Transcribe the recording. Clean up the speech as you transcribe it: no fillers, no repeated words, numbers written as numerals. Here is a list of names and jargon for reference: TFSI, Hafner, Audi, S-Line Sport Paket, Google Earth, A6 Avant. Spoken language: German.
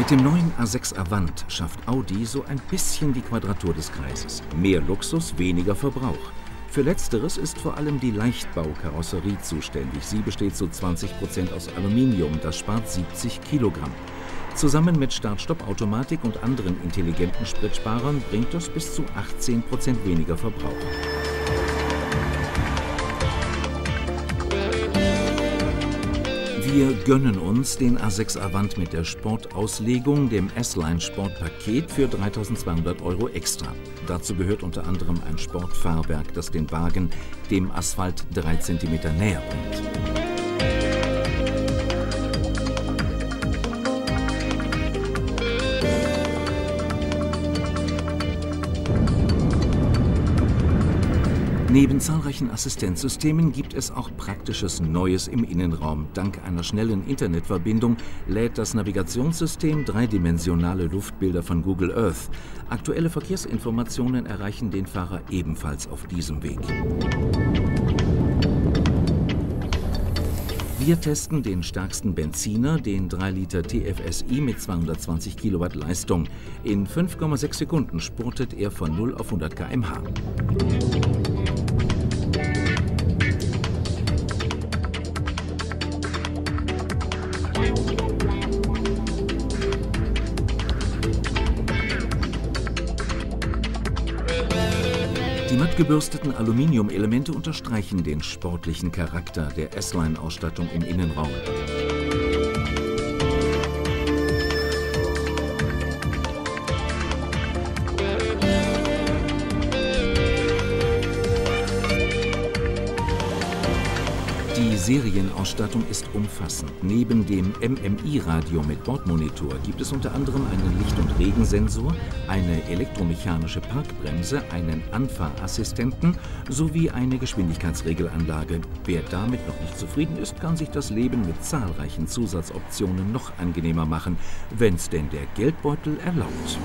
Mit dem neuen A6 Avant schafft Audi so ein bisschen die Quadratur des Kreises. Mehr Luxus, weniger Verbrauch. Für Letzteres ist vor allem die Leichtbaukarosserie zuständig. Sie besteht zu 20% aus Aluminium, das spart 70 Kilogramm. Zusammen mit Start-Stopp-Automatik und anderen intelligenten Spritsparern bringt das bis zu 18% weniger Verbrauch. Wir gönnen uns den A6 Avant mit der Sportauslegung, dem S-Line Sport Paket, für 3.200 € extra. Dazu gehört unter anderem ein Sportfahrwerk, das den Wagen dem Asphalt 3 cm näher bringt. Neben zahlreichen Assistenzsystemen gibt es auch praktisches Neues im Innenraum. Dank einer schnellen Internetverbindung lädt das Navigationssystem dreidimensionale Luftbilder von Google Earth. Aktuelle Verkehrsinformationen erreichen den Fahrer ebenfalls auf diesem Weg. Wir testen den stärksten Benziner, den 3 Liter TFSI mit 220 Kilowatt Leistung. In 5,6 Sekunden spurtet er von 0 auf 100 km/h. Die matt gebürsteten Aluminiumelemente unterstreichen den sportlichen Charakter der S-Line-Ausstattung im Innenraum. Die Serienausstattung ist umfassend. Neben dem MMI-Radio mit Bordmonitor gibt es unter anderem einen Licht- und Regensensor, eine elektromechanische Parkbremse, einen Anfahrassistenten sowie eine Geschwindigkeitsregelanlage. Wer damit noch nicht zufrieden ist, kann sich das Leben mit zahlreichen Zusatzoptionen noch angenehmer machen, wenn's denn der Geldbeutel erlaubt.